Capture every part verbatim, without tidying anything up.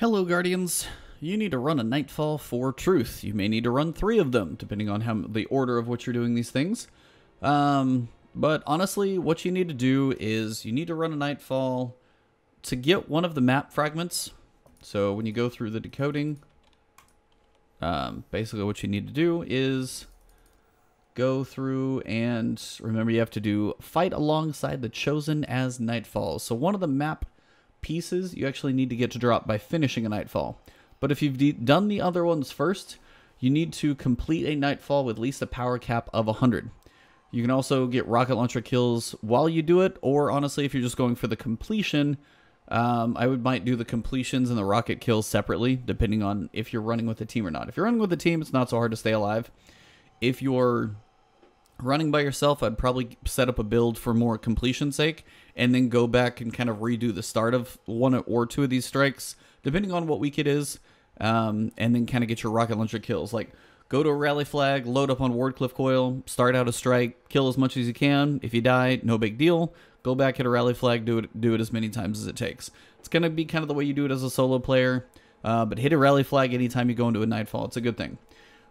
Hello, Guardians. You need to run a Nightfall for Truth. You may need to run three of them, depending on how the order of which you're doing these things. Um, but honestly, what you need to do is you need to run a Nightfall to get one of the map fragments. So when you go through the decoding, um, basically what you need to do is go through and remember you have to do fight alongside the Chosen as Nightfall. So one of the map pieces you actually need to get to drop by finishing a Nightfall. But if you've done the other ones first, you need to complete a Nightfall with at least a power cap of one hundred. You can also get rocket launcher kills while you do it, or honestly, if you're just going for the completion, um, I would might do the completions and the rocket kills separately, depending on if you're running with a team or not. If you're running with a team, it's not so hard to stay alive. If you're running by yourself, I'd probably set up a build for more completion's sake, and then go back and kind of redo the start of one or two of these strikes, depending on what week it is, um, and then kind of get your rocket launcher kills. Like, go to a rally flag, load up on Wardcliff Coil, start out a strike, kill as much as you can. If you die, no big deal. Go back, hit a rally flag, do it do it as many times as it takes. It's going to be kind of the way you do it as a solo player, uh, but hit a rally flag anytime you go into a Nightfall. It's a good thing.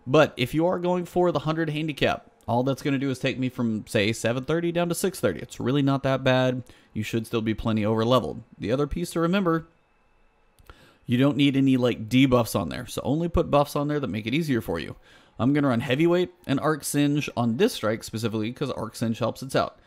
But if you are going for the one hundred handicap, all that's going to do is take me from, say, seven thirty down to six thirty. It's really not that bad. You should still be plenty over-leveled. The other piece to remember, you don't need any, like, debuffs on there. So only put buffs on there that make it easier for you. I'm going to run Heavyweight and Arc Singe on this strike specifically because Arc Singe helps it out.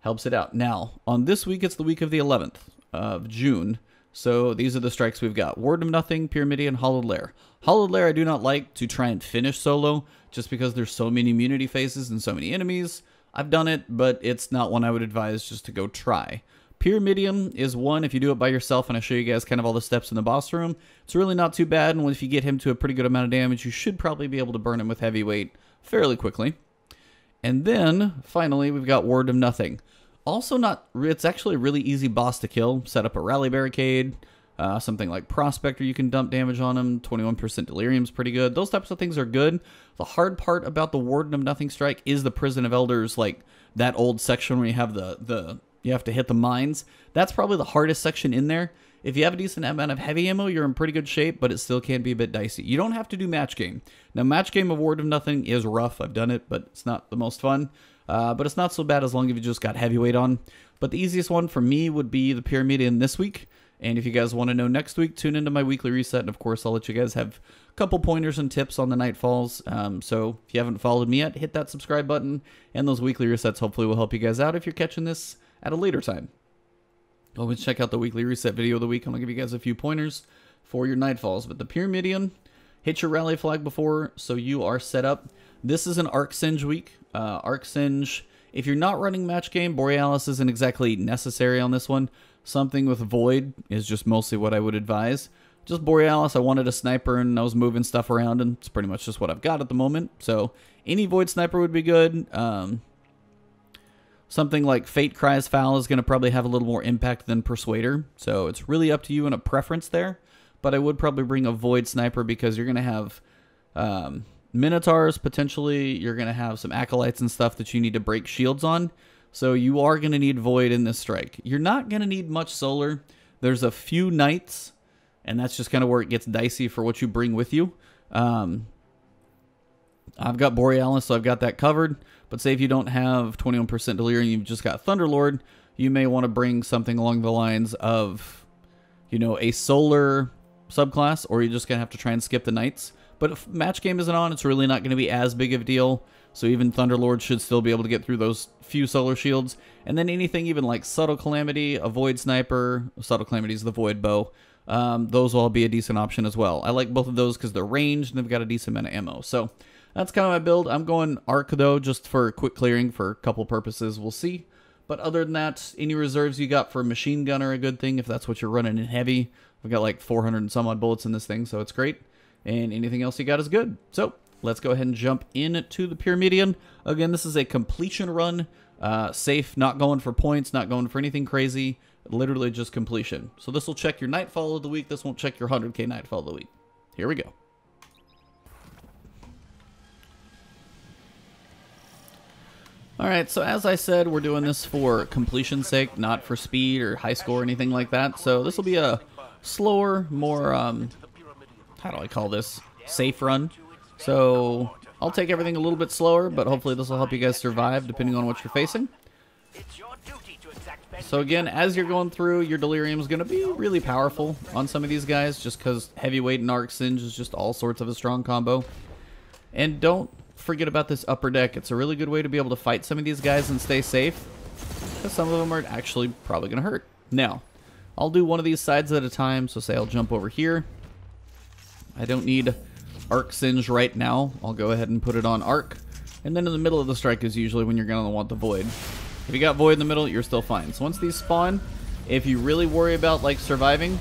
Helps it out. Now, on this week, it's the week of the eleventh of June. So these are the strikes we've got. Warden of Nothing, Pyramidion, Hollowed Lair. Hollowed Lair I do not like to try and finish solo just because there's so many immunity phases and so many enemies. I've done it, but it's not one I would advise just to go try. Pyramidion is one, if you do it by yourself, and I show you guys kind of all the steps in the boss room, it's really not too bad, and if you get him to a pretty good amount of damage, you should probably be able to burn him with Heavyweight fairly quickly. And then, finally, we've got Warden of Nothing. Also not, it's actually a really easy boss to kill. Set up a rally barricade, uh, something like Prospector, you can dump damage on him. twenty-one percent Delirium is pretty good. Those types of things are good. The hard part about the Warden of Nothing strike is the Prison of Elders, like that old section where you have the, the you have to hit the mines. That's probably the hardest section in there. If you have a decent amount of heavy ammo, you're in pretty good shape, but it still can be a bit dicey. You don't have to do match game. Now, match game of Warden of Nothing is rough. I've done it, but it's not the most fun. Uh, but it's not so bad as long as you just got Heavyweight on. But the easiest one for me would be the Pyramidion this week. And if you guys want to know next week, tune into my weekly reset. And of course, I'll let you guys have a couple pointers and tips on the Nightfalls. Um, so if you haven't followed me yet, hit that subscribe button. And those weekly resets hopefully will help you guys out if you're catching this at a later time. Go and check out the weekly reset video of the week. I'm going to give you guys a few pointers for your Nightfalls. But the Pyramidion, hit your rally flag before so you are set up. This is an Arc Singe week. Uh, Arc Singe, if you're not running match game, Borealis isn't exactly necessary on this one. Something with Void is just mostly what I would advise. Just Borealis, I wanted a sniper and I was moving stuff around, and it's pretty much just what I've got at the moment. So any Void sniper would be good. Um, something like Fate Cries Foul is going to probably have a little more impact than Persuader. So it's really up to you and a preference there. But I would probably bring a Void sniper because you're going to have Um, Minotaurs, potentially. You're going to have some Acolytes and stuff that you need to break shields on. So you are going to need Void in this strike. You're not going to need much Solar. There's a few Knights, and that's just kind of where it gets dicey for what you bring with you. Um, I've got Borealis, so I've got that covered. But say if you don't have twenty-one percent Delirium, you've just got Thunderlord, you may want to bring something along the lines of, you know, a Solar subclass, or you're just going to have to try and skip the Knights. But if match game isn't on, it's really not going to be as big of a deal. So even Thunderlord should still be able to get through those few solar shields. And then anything even like Subtle Calamity, a Void Sniper. Subtle Calamity is the Void Bow. Um, those will all be a decent option as well. I like both of those because they're ranged and they've got a decent amount of ammo. So that's kind of my build. I'm going Arc, though, just for quick clearing for a couple purposes. We'll see. But other than that, any reserves you got for Machine Gun are a good thing if that's what you're running in heavy. I've got like four hundred and some odd bullets in this thing, so it's great. And anything else you got is good. So let's go ahead and jump into the Pyramidion. Again, this is a completion run. Uh, safe, not going for points, not going for anything crazy. Literally just completion. So this will check your Nightfall of the week. This won't check your one hundred K Nightfall of the week. Here we go. Alright, so as I said, we're doing this for completion's sake, not for speed or high score or anything like that. So this will be a slower, more, um, how do I call this? Safe run. So I'll take everything a little bit slower, but hopefully this will help you guys survive depending on what you're facing. So again, as you're going through, your delirium is going to be really powerful on some of these guys just because heavyweight and arc singe is just all sorts of a strong combo. And don't forget about this upper deck. It's a really good way to be able to fight some of these guys and stay safe, because some of them are actually probably going to hurt. Now, I'll do one of these sides at a time. So say I'll jump over here. I don't need arc singe right now. I'll go ahead and put it on arc. And then in the middle of the strike is usually when you're going to want the void. If you got void in the middle, you're still fine. So once these spawn, if you really worry about like surviving,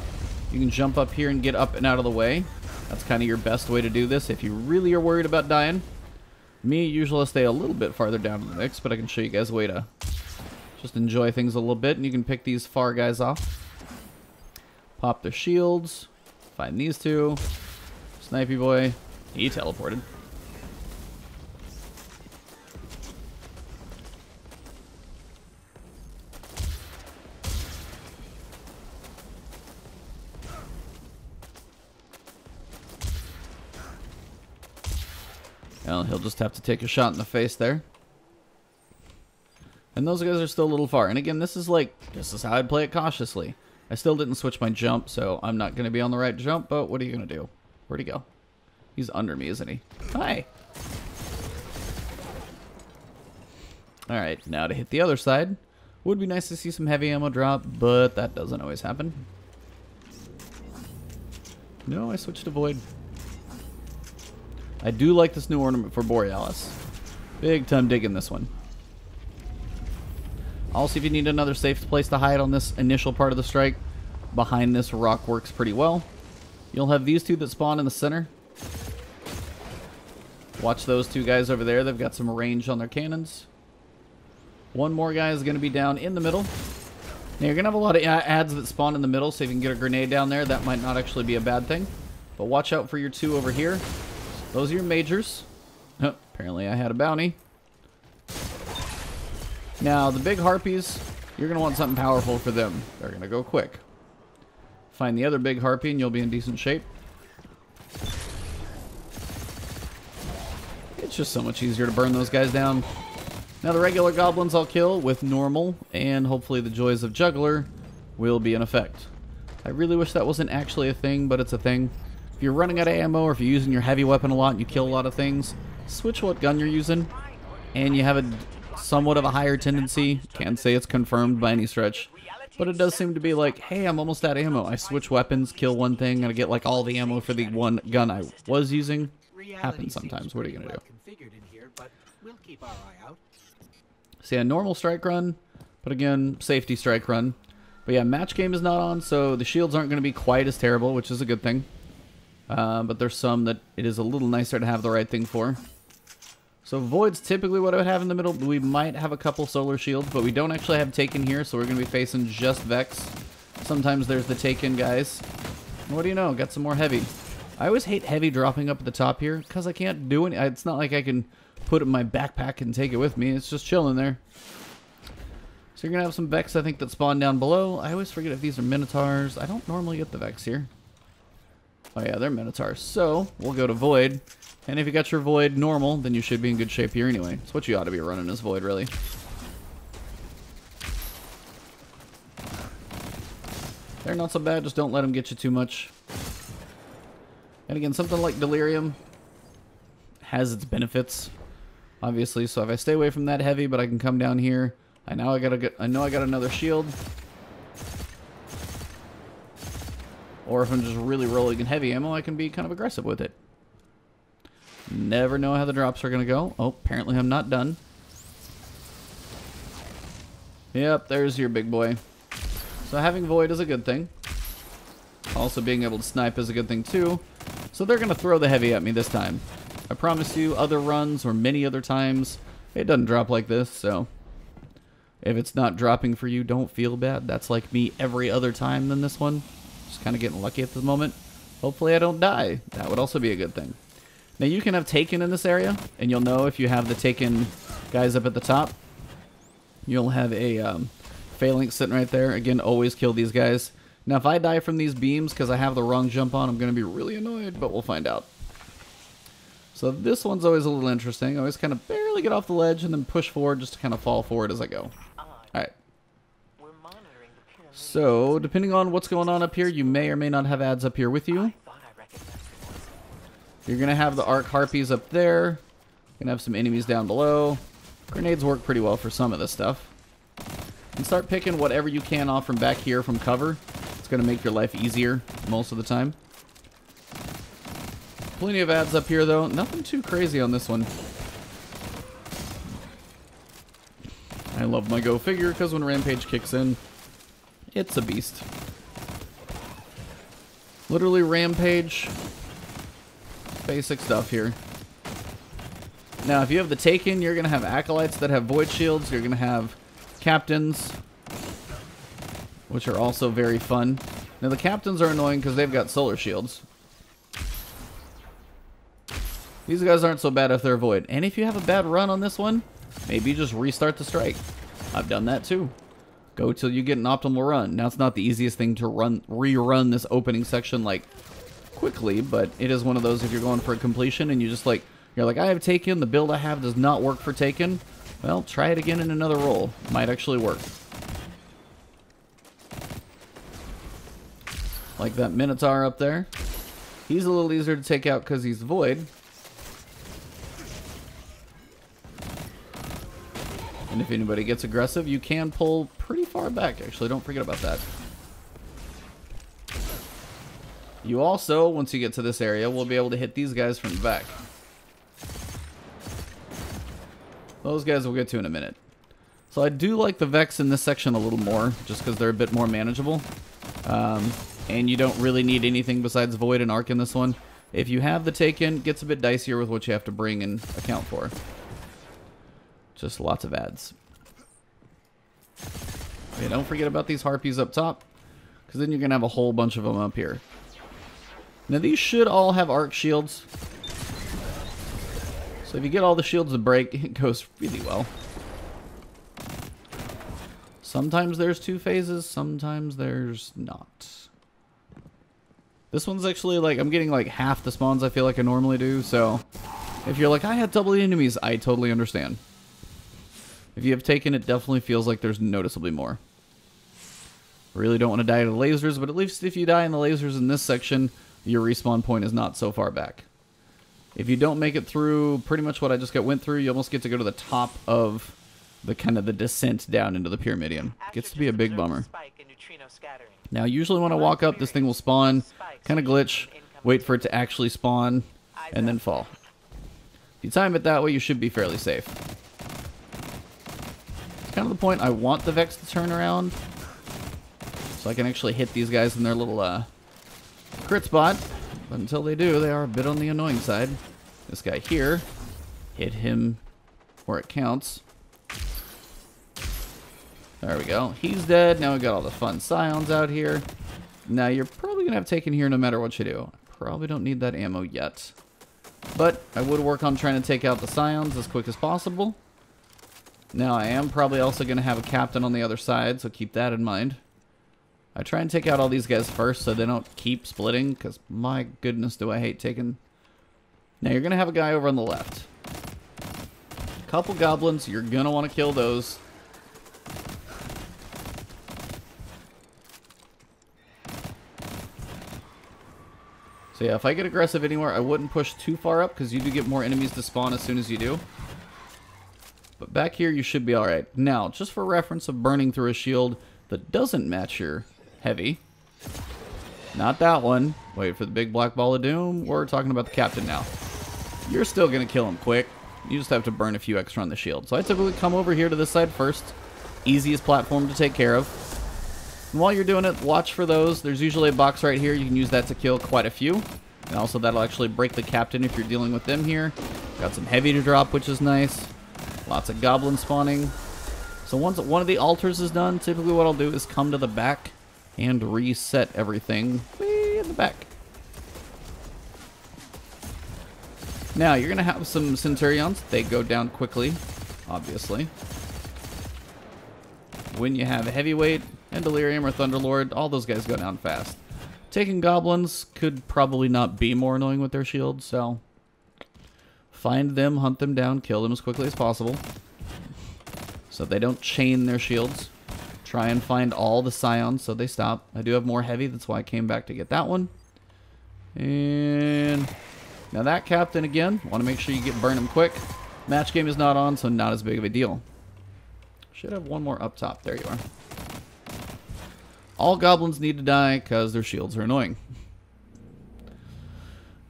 you can jump up here and get up and out of the way. That's kind of your best way to do this if you really are worried about dying. Me, usually I stay a little bit farther down in the mix, but I can show you guys a way to just enjoy things a little bit. And you can pick these far guys off. Pop their shields. Find these two. Snipey boy. He teleported. Well, he'll just have to take a shot in the face there. And those guys are still a little far. And again, this is like, this is how I'd play it cautiously. I still didn't switch my jump, so I'm not going to be on the right jump, but what are you going to do? Where'd he go? He's under me, isn't he? Hi! Alright, now to hit the other side. Would be nice to see some heavy ammo drop, but that doesn't always happen. No, I switched to void. I do like this new ornament for Borealis. Big time digging this one. Also, if you need another safe place to hide on this initial part of the strike, behind this rock works pretty well. You'll have these two that spawn in the center. Watch those two guys over there. They've got some range on their cannons. One more guy is going to be down in the middle. Now, you're going to have a lot of adds that spawn in the middle, so if you can get a grenade down there, that might not actually be a bad thing. But watch out for your two over here. Those are your majors. Oh, apparently I had a bounty. Now, the big harpies, you're going to want something powerful for them. They're going to go quick. Find the other big harpy and you'll be in decent shape. It's just so much easier to burn those guys down. Now, the regular goblins I'll kill with normal, and hopefully the joys of juggler will be in effect. I really wish that wasn't actually a thing, but it's a thing. If you're running out of ammo or if you're using your heavy weapon a lot and you kill a lot of things, switch what gun you're using, and you have a somewhat of a higher tendency. Can't say it's confirmed by any stretch, but it does seem to be like, hey, I'm almost out of ammo, I switch weapons, kill one thing, and I get like all the ammo for the one gun I was using. Happens sometimes. What are you gonna do? See, a normal strike run, but again, safety strike run. But yeah, match game is not on, so the shields aren't gonna be quite as terrible, which is a good thing. Uh, but there's some that it is a little nicer to have the right thing for. So void's typically what I would have in the middle. We might have a couple solar shields, but we don't actually have Taken here, so we're going to be facing just Vex. Sometimes there's the Taken guys. And what do you know? Got some more heavy. I always hate heavy dropping up at the top here because I can't do any. It's not like I can put it in my backpack and take it with me. It's just chilling there. So you're going to have some Vex, I think, that spawn down below. I always forget if these are Minotaurs. I don't normally get the Vex here. Oh yeah, they're Minotaurs. So we'll go to void. And if you got your void normal, then you should be in good shape here anyway. It's what you ought to be running is void, really. They're not so bad, just don't let them get you too much. And again, something like Delirium has its benefits, obviously. So if I stay away from that heavy, but I can come down here. I now I gotta get, I know I got another shield. Or if I'm just really rolling in heavy ammo, I can be kind of aggressive with it. Never know how the drops are going to go. Oh, apparently I'm not done. Yep, there's your big boy. So having void is a good thing. Also being able to snipe is a good thing too. So they're going to throw the heavy at me this time. I promise you, other runs or many other times, it doesn't drop like this. So if it's not dropping for you, don't feel bad. That's like me every other time than this one. Just kind of getting lucky at the moment. Hopefully I don't die. That would also be a good thing. Now you can have Taken in this area, and you'll know if you have the Taken guys up at the top. You'll have a um, Phalanx sitting right there. Again, always kill these guys. Now, if I die from these beams because I have the wrong jump on, I'm going to be really annoyed, but we'll find out. So this one's always a little interesting. I always kind of barely get off the ledge and then push forward just to kind of fall forward as I go. Alright. So, depending on what's going on up here, you may or may not have ads up here with you. You're going to have the Arc Harpies up there. You're going to have some enemies down below. Grenades work pretty well for some of this stuff. And start picking whatever you can off from back here from cover. It's going to make your life easier most of the time. Plenty of ads up here, though. Nothing too crazy on this one. I love my Go Figure, because when Rampage kicks in, it's a beast. Literally Rampage. Basic stuff here. Now, if you have the Taken, you're going to have Acolytes that have Void Shields. You're going to have Captains, which are also very fun. Now, the Captains are annoying because they've got Solar Shields. These guys aren't so bad if they're Void. And if you have a bad run on this one, maybe just restart the strike. I've done that too. Go till you get an optimal run. Now, it's not the easiest thing to run rerun this opening section like quickly, but it is one of those if you're going for a completion and you just like you're like I have Taken, the build I have does not work for Taken. Well, try it again in another roll. Might actually work. Like that Minotaur up there. He's a little easier to take out because he's Void. And if anybody gets aggressive, you can pull pretty far back, actually. Don't forget about that. You also, once you get to this area, will be able to hit these guys from the back. Those guys we'll get to in a minute. So I do like the Vex in this section a little more, just because they're a bit more manageable. Um, and you don't really need anything besides Void and Arc in this one. If you have the Taken, it gets a bit dicier with what you have to bring and account for. Just lots of ads. Okay, don't forget about these Harpies up top, because then you're going to have a whole bunch of them up here. Now, these should all have Arc Shields. So if you get all the shields to break, it goes really well. Sometimes there's two phases, sometimes there's not. This one's actually like, I'm getting like half the spawns I feel like I normally do, so if you're like, I had double the enemies, I totally understand. If you have Taken, it definitely feels like there's noticeably more. Really don't want to die to lasers, but at least if you die in the lasers in this section, your respawn point is not so far back. If you don't make it through pretty much what I just got went through, you almost get to go to the top of the kind of the descent down into the Pyramidion. Gets to be a big bummer. Now, usually when I walk up, this thing will spawn, kind of glitch, wait for it to actually spawn, and then fall. If you time it that way, you should be fairly safe. Kind of the point. I want the Vex to turn around so I can actually hit these guys in their little uh, crit spot, but until they do, they are a bit on the annoying side. This guy here, hit him where it counts. There we go. He's dead. Now we got all the fun Scions out here. Now you're probably gonna have Taken here no matter what you do. Probably don't need that ammo yet, but I would work on trying to take out the Scions as quick as possible. Now, I am probably also going to have a Captain on the other side, so keep that in mind. I try and take out all these guys first so they don't keep splitting, because my goodness do I hate taking... Now, you're going to have a guy over on the left. A couple Goblins, you're going to want to kill those. So yeah, if I get aggressive anywhere, I wouldn't push too far up, because you do get more enemies to spawn as soon as you do. But back here, you should be all right. Now, just for reference of burning through a shield that doesn't match your heavy. Not that one. Wait for the big black ball of doom. We're talking about the Captain now. You're still going to kill him quick. You just have to burn a few extra on the shield. So I typically come over here to this side first. Easiest platform to take care of. And while you're doing it, watch for those. There's usually a box right here. You can use that to kill quite a few. And also, that'll actually break the Captain if you're dealing with them here. Got some heavy to drop, which is nice. Lots of Goblins spawning. So once one of the altars is done, typically what I'll do is come to the back and reset everything way in the back. Now, you're going to have some Centurions. They go down quickly, obviously. When you have a Heavyweight, and Delirium or Thunderlord, all those guys go down fast. Taking goblins could probably not be more annoying with their shield, so find them, hunt them down, kill them as quickly as possible so they don't chain their shields. Try and find all the scions so they stop. I do have more heavy, that's why I came back to get that one. And now that captain again, want to make sure you get burn him quick. Match game is not on, so not as big of a deal. Should have one more up top. There you are. All goblins need to die because their shields are annoying.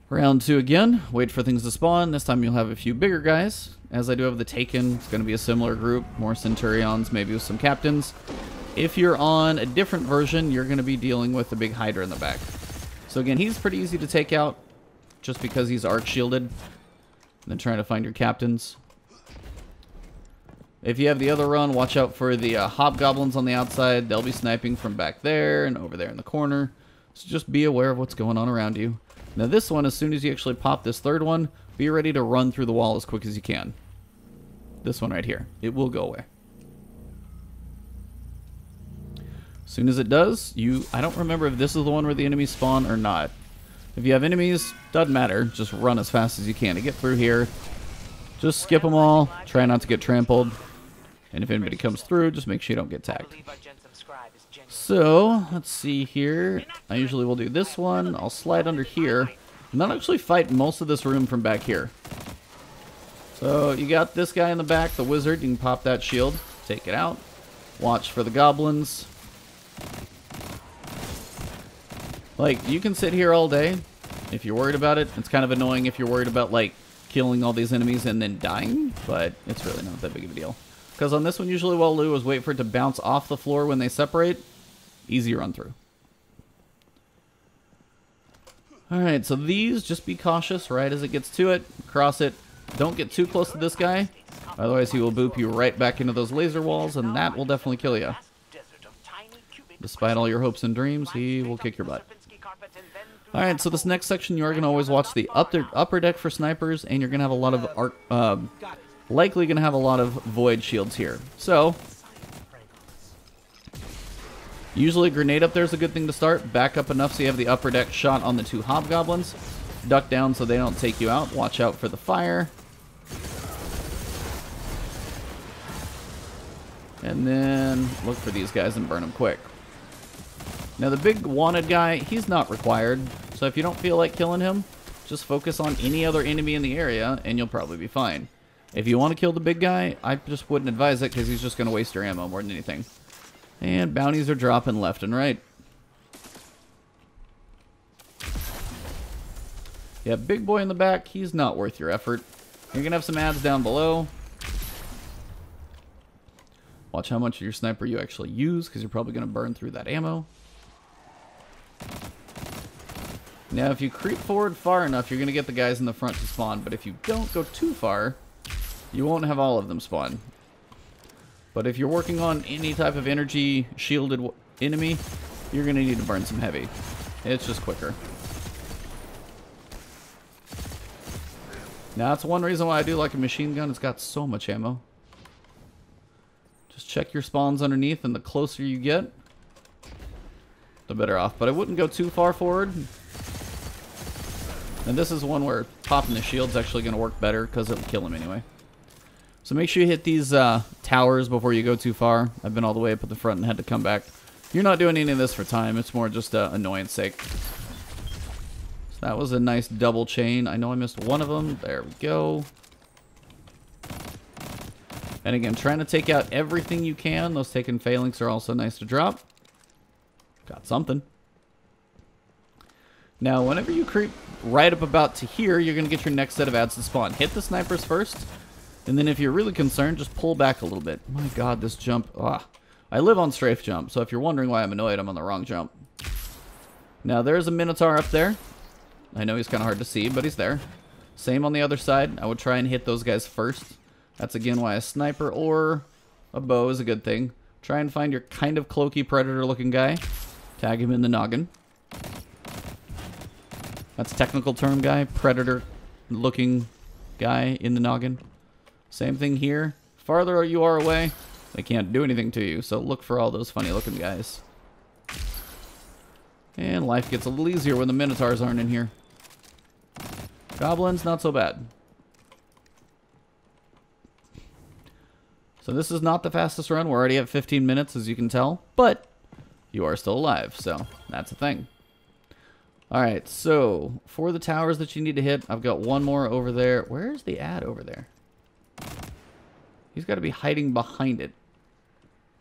Round two again. Wait for things to spawn. This time you'll have a few bigger guys. As I do have the Taken, it's going to be a similar group. More Centurions, maybe with some Captains. If you're on a different version, you're going to be dealing with the big Hydra in the back. So again, he's pretty easy to take out just because he's arc shielded. Then trying to find your captains. If you have the other run, watch out for the uh, hobgoblins on the outside. They'll be sniping from back there and over there in the corner. So just be aware of what's going on around you. Now this one, as soon as you actually pop this third one, be ready to run through the wall as quick as you can. This one right here. It will go away. As soon as it does, you... I don't remember if this is the one where the enemies spawn or not. If you have enemies, doesn't matter. Just run as fast as you can to get through here. Just skip them all. Try not to get trampled. And if anybody comes through, just make sure you don't get tagged. So, let's see here. I usually will do this one. I'll slide under here. And I'll actually fight most of this room from back here. So, you got this guy in the back, the wizard. You can pop that shield. Take it out. Watch for the goblins. Like, you can sit here all day if you're worried about it. It's kind of annoying if you're worried about, like, killing all these enemies and then dying, but it's really not that big of a deal. Because on this one, usually what I'll do is wait for it to bounce off the floor when they separate. Easy run through. Alright, so these, just be cautious right as it gets to it. Cross it. Don't get too close to this guy. Otherwise, he will boop you right back into those laser walls, and that will definitely kill you. Despite all your hopes and dreams, he will kick your butt. Alright, so this next section, you are going to always watch the upper, upper deck for snipers, and you're going to have a lot of, arc, um, likely going to have a lot of void shields here. So, usually a grenade up there is a good thing to start. Back up enough so you have the upper deck shot on the two hobgoblins. Duck down so they don't take you out. Watch out for the fire. And then look for these guys and burn them quick. Now the big wanted guy, he's not required, so if you don't feel like killing him, just focus on any other enemy in the area and you'll probably be fine. If you want to kill the big guy, I just wouldn't advise it because he's just going to waste your ammo more than anything. And bounties are dropping left and right. Yeah, big boy in the back, he's not worth your effort. You're going to have some ads down below. Watch how much of your sniper you actually use because you're probably going to burn through that ammo. Now, if you creep forward far enough, you're going to get the guys in the front to spawn. But if you don't go too far, you won't have all of them spawn. But if you're working on any type of energy shielded enemy, you're going to need to burn some heavy. It's just quicker. Now, that's one reason why I do like a machine gun. It's got so much ammo. Just check your spawns underneath, and the closer you get, the better off. But I wouldn't go too far forward. And this is one where popping the shield's actually going to work better because it'll kill him anyway. So make sure you hit these uh, towers before you go too far. I've been all the way up at the front and had to come back. You're not doing any of this for time. It's more just uh, annoyance sake. So that was a nice double chain. I know I missed one of them. There we go. And again, trying to take out everything you can. Those taken phalanx are also nice to drop. Got something. Now, whenever you creep right up about to here, you're going to get your next set of ads to spawn. Hit the snipers first, and then if you're really concerned, just pull back a little bit. My god, this jump. Ah, I live on strafe jump, so if you're wondering why I'm annoyed, I'm on the wrong jump. Now, there's a Minotaur up there. I know he's kind of hard to see, but he's there. Same on the other side. I would try and hit those guys first. That's, again, why a sniper or a bow is a good thing. Try and find your kind of cloaky predator-looking guy. Tag him in the noggin. That's a technical term, guy. Predator-looking guy in the noggin. Same thing here. Farther you are away, They can't do anything to you, so look for all those funny looking guys. And life gets a little easier when the Minotaurs aren't in here. Goblins, not so bad. So this is not the fastest run. We're already at fifteen minutes, as you can tell, but you are still alive, so that's a thing. All right, so for the towers that you need to hit, I've got one more over there. Where's the ad over there? He's got to be hiding behind it.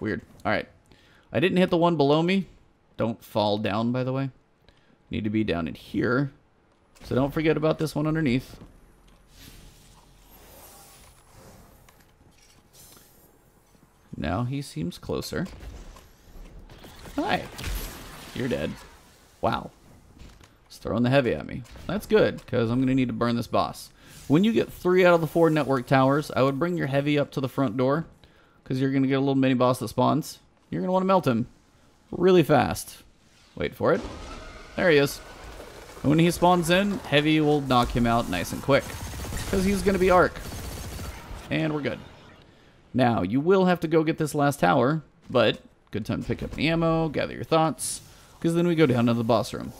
Weird. All right. I didn't hit the one below me. Don't fall down, by the way. Need to be down in here. So don't forget about this one underneath. Now he seems closer. Hi. You're dead. Wow. He's throwing the heavy at me. That's good, because I'm going to need to burn this boss. When you get three out of the four network towers, I would bring your heavy up to the front door, because you're going to get a little mini boss that spawns. You're going to want to melt him really fast. Wait for it. There he is. And when he spawns in, heavy will knock him out nice and quick, because he's going to be arc. And we're good. Now, you will have to go get this last tower, but good time to pick up the ammo, gather your thoughts, because then we go down to the boss room.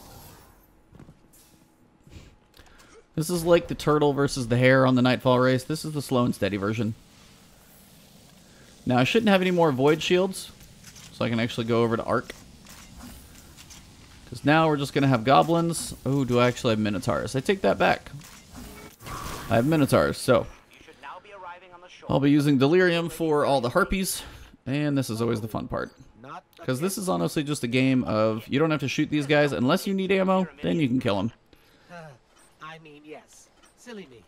This is like the turtle versus the hare on the Nightfall race. This is the slow and steady version. Now, I shouldn't have any more void shields, so I can actually go over to Arc. Because now we're just going to have goblins. Oh, do I actually have minotaurs? I take that back. I have minotaurs, so I'll be using Delirium for all the harpies. And this is always the fun part. Because this is honestly just a game of you don't have to shoot these guys unless you need ammo, then you can kill them. I mean, yes. Silly me.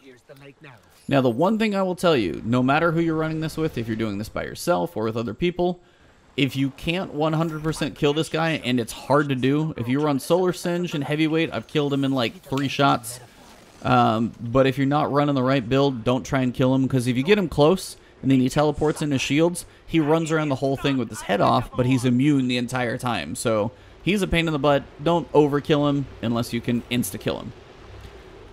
Here's the lake now. Now, the one thing I will tell you, no matter who you're running this with, if you're doing this by yourself or with other people, if you can't one hundred percent kill this guy, and it's hard to do, if you run Solar Singe and Heavyweight, I've killed him in like three shots. Um, but if you're not running the right build, don't try and kill him, because if you get him close and then he teleports into shields, he runs around the whole thing with his head off, but he's immune the entire time. So he's a pain in the butt. Don't overkill him unless you can insta-kill him.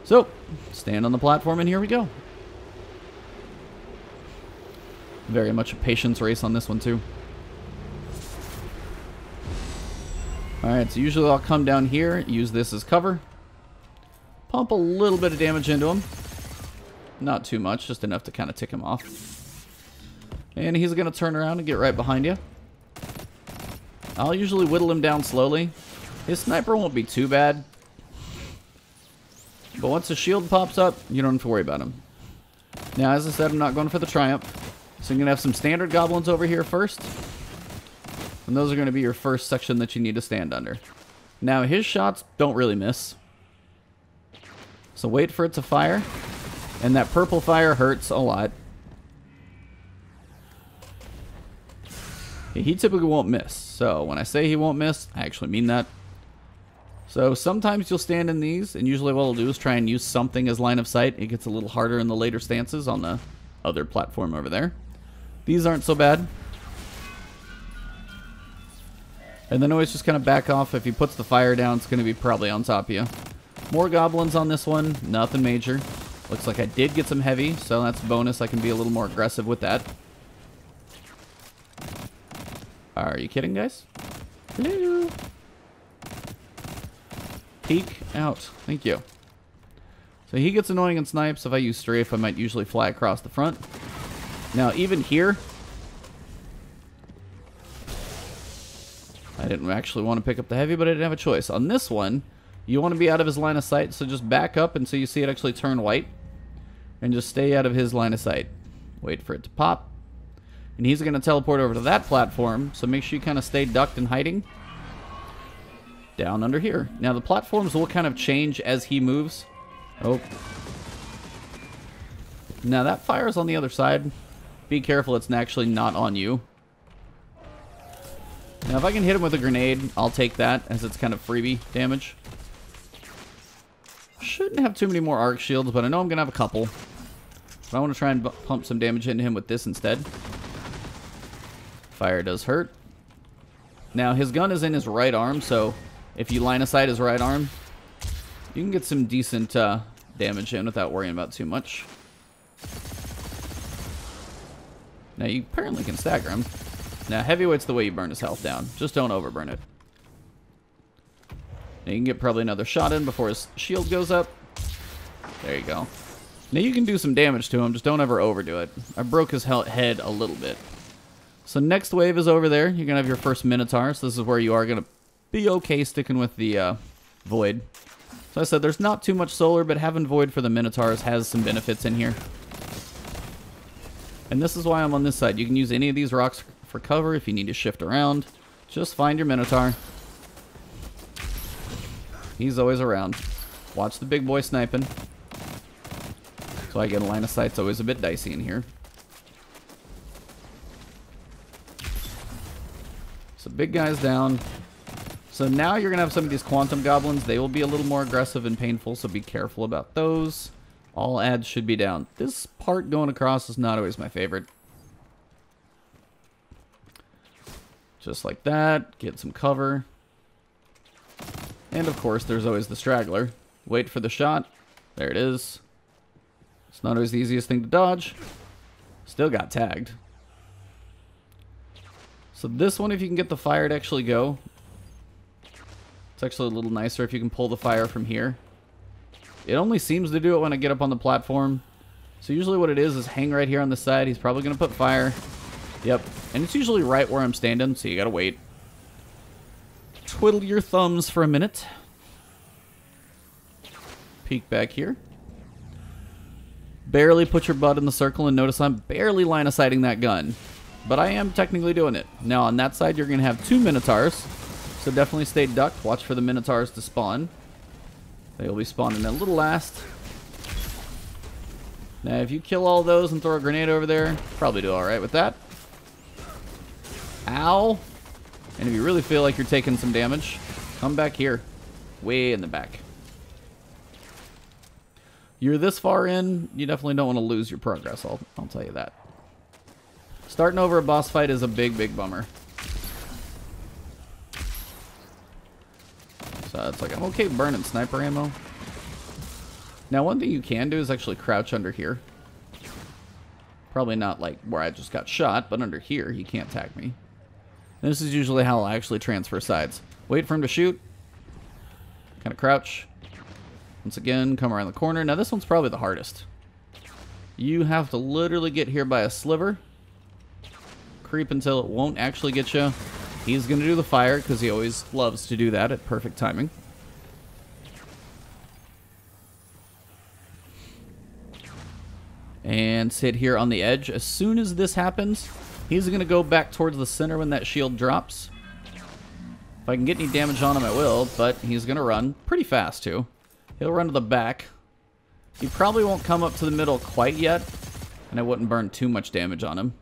So, stand on the platform and here we go. Very much a patience race on this one too. Alright, so usually I'll come down here, use this as cover. Pump a little bit of damage into him. Not too much, just enough to kind of tick him off. And he's going to turn around and get right behind you. I'll usually whittle him down slowly. His sniper won't be too bad. But once the shield pops up, you don't have to worry about him. Now, as I said, I'm not going for the Triumph. So I'm going to have some standard goblins over here first. And those are going to be your first section that you need to stand under. Now, his shots don't really miss. So wait for it to fire. And that purple fire hurts a lot. He typically won't miss. So when I say he won't miss, I actually mean that. So sometimes you'll stand in these, and usually what I'll do is try and use something as line of sight. It gets a little harder in the later stances on the other platform over there. These aren't so bad. And then always just kind of back off. If he puts the fire down, it's going to be probably on top of you. More goblins on this one. Nothing major. Looks like I did get some heavy, so that's a bonus. I can be a little more aggressive with that. Are you kidding, guys? Hello. Peek out. Thank you. So he gets annoying in snipes. If I use strafe, I might usually fly across the front. Now, even here, I didn't actually want to pick up the heavy, but I didn't have a choice. On this one, you want to be out of his line of sight, so just back up until you see it actually turn white. And just stay out of his line of sight. Wait for it to pop. And he's going to teleport over to that platform, so make sure you kind of stay ducked and hiding. Down under here. Now the platforms will kind of change as he moves. Oh. Now that fire is on the other side. Be careful, it's actually not on you. Now, if I can hit him with a grenade, I'll take that, as it's kind of freebie damage. Shouldn't have too many more arc shields, but I know I'm going to have a couple. But I want to try and pump some damage into him with this instead. Fire does hurt. Now, his gun is in his right arm, so if you line of sight his right arm, you can get some decent uh, damage in without worrying about too much. Now you apparently can stagger him. Now heavyweight's the way you burn his health down. Just don't overburn it. Now you can get probably another shot in before his shield goes up. There you go. Now you can do some damage to him, just don't ever overdo it. I broke his head a little bit. So next wave is over there. You're gonna have your first Minotaur, so this is where you are gonna be okay sticking with the uh, Void. So I said there's not too much solar, but having Void for the Minotaurs has some benefits in here. And this is why I'm on this side. You can use any of these rocks for cover if you need to shift around. Just find your Minotaur. He's always around. Watch the big boy sniping. So I get a line of sight's always a bit dicey in here. So big guy's down. So now you're gonna have some of these quantum goblins. They will be a little more aggressive and painful, so be careful about those. All adds should be down. This part going across is not always my favorite. Just like that, get some cover. And of course, there's always the straggler. Wait for the shot. There it is. It's not always the easiest thing to dodge. Still got tagged. So this one, if you can get the fire to actually go, it's actually a little nicer if you can pull the fire from here. It only seems to do it when I get up on the platform. So usually what it is is hang right here on the side. He's probably going to put fire. Yep. And it's usually right where I'm standing, so you got to wait. Twiddle your thumbs for a minute. Peek back here. Barely put your butt in the circle, and notice I'm barely line of sighting that gun. But I am technically doing it. Now on that side, you're going to have two Minotaurs. So definitely stay ducked. Watch for the Minotaurs to spawn. They will be spawning a little last. Now if you kill all those and throw a grenade over there, probably do alright with that. Ow! And if you really feel like you're taking some damage, come back here. Way in the back. You're this far in, you definitely don't want to lose your progress, I'll, I'll tell you that. Starting over a boss fight is a big, big bummer. So it's like, I'm okay burning sniper ammo. Now one thing you can do is actually crouch under here. Probably not like where I just got shot, but under here he can't attack me. And this is usually how I actually transfer sides. Wait for him to shoot. Kind of crouch. Once again, come around the corner. Now this one's probably the hardest. You have to literally get here by a sliver. Creep until it won't actually get you. He's going to do the fire because he always loves to do that at perfect timing. And sit here on the edge. As soon as this happens, he's going to go back towards the center when that shield drops. If I can get any damage on him, I will, but he's going to run pretty fast too. He'll run to the back. He probably won't come up to the middle quite yet, and I wouldn't burn too much damage on him.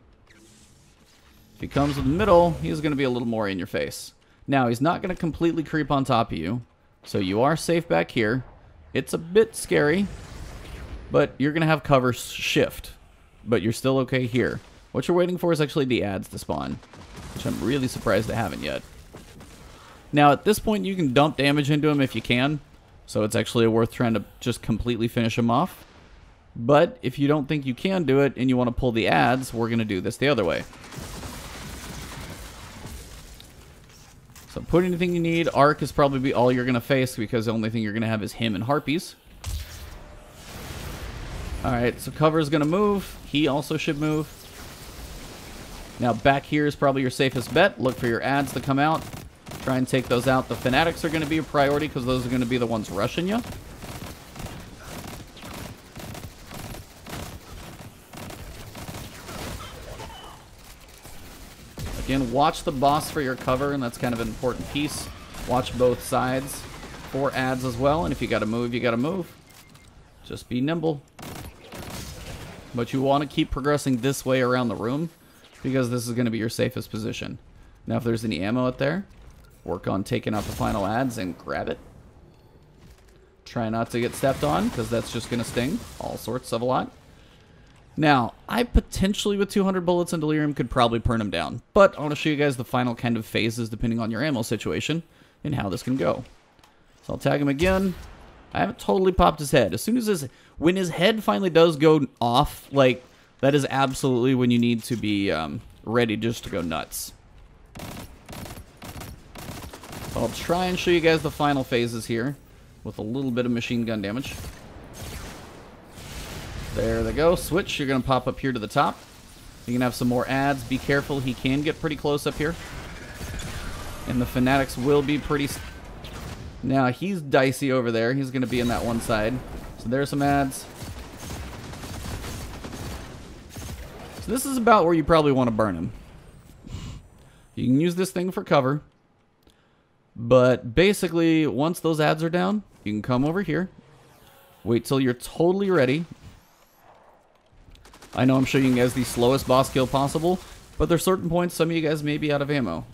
If he comes to the middle, he's going to be a little more in your face. Now, he's not going to completely creep on top of you, so you are safe back here. It's a bit scary, but you're going to have cover shift, but you're still okay here. What you're waiting for is actually the adds to spawn, which I'm really surprised they haven't yet. Now, at this point, you can dump damage into him if you can. So it's actually worth trying to just completely finish him off. But if you don't think you can do it and you want to pull the adds, we're going to do this the other way. So put anything you need. Arc is probably be all you're going to face because the only thing you're going to have is him and Harpies. Alright, so cover is going to move. He also should move. Now back here is probably your safest bet. Look for your adds to come out. Try and take those out. The fanatics are going to be a priority because those are going to be the ones rushing you. Again, watch the boss for your cover, and that's kind of an important piece. Watch both sides for adds as well, and if you got to move, you got to move. Just be nimble. But you want to keep progressing this way around the room because this is going to be your safest position. Now, if there's any ammo out there, work on taking out the final adds and grab it. Try not to get stepped on, because that's just going to sting. All sorts of a lot. Now, I potentially, with two hundred bullets and delirium, could probably burn him down. But I want to show you guys the final kind of phases, depending on your ammo situation, and how this can go. So I'll tag him again. I haven't totally popped his head. As soon as his... When his head finally does go off, like, That is absolutely when you need to be um, ready just to go nuts. I'll try and show you guys the final phases here with a little bit of machine gun damage. There they go. Switch. You're going to pop up here to the top. You can have some more adds. Be careful. He can get pretty close up here. And the Fanatics will be pretty... St now, he's dicey over there. He's going to be in that one side. So there's some adds. So this is about where you probably want to burn him. You can use this thing for cover. But basically, once those adds are down, you can come over here. Wait till you're totally ready. I know I'm showing you guys the slowest boss kill possible, but there's certain points some of you guys may be out of ammo.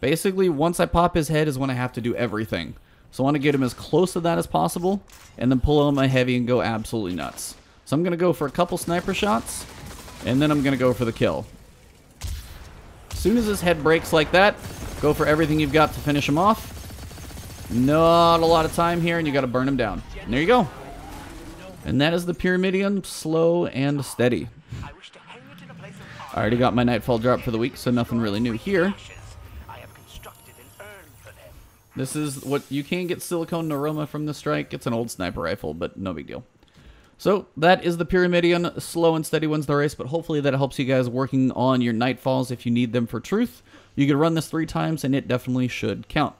Basically, once I pop his head is when I have to do everything. So I want to get him as close to that as possible, and then pull out my heavy and go absolutely nuts. So I'm going to go for a couple sniper shots, and then I'm going to go for the kill. As soon as his head breaks like that, go for everything you've got to finish him off. Not a lot of time here, and you got to burn him down. And there you go. And that is the Pyramidion, slow and steady. I already got my Nightfall drop for the week, so nothing really new here. This is what you can get, Silicone Neuroma from the strike. It's an old sniper rifle, but no big deal. So that is the Pyramidion, slow and steady wins the race, but hopefully that helps you guys working on your Nightfalls if you need them for Truth. You can run this three times and it definitely should count.